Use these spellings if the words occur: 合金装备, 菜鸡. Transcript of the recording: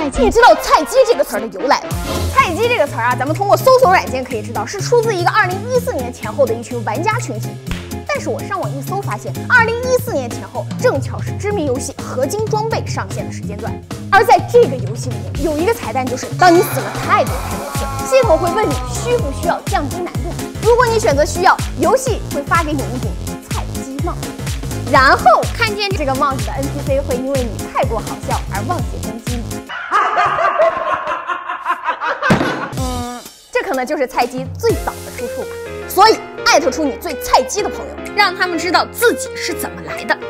菜鸡，你知道菜鸡这个词儿的由来吗？菜鸡这个词儿啊，咱们通过搜索软件可以知道，是出自一个2014年前后的一群玩家群体。但是我上网一搜发现，2014年前后正巧是知名游戏《合金装备》上线的时间段。而在这个游戏里面，有一个彩蛋就是，当你死了太多次，系统会问你需不需要降低难度。如果你选择需要，游戏会发给你一顶菜鸡帽。 然后看见这个帽子的 NPC 会因为你太过好笑而忘记攻击你。这可能就是菜鸡最早的出处吧。所以艾特出你最菜鸡的朋友，让他们知道自己是怎么来的。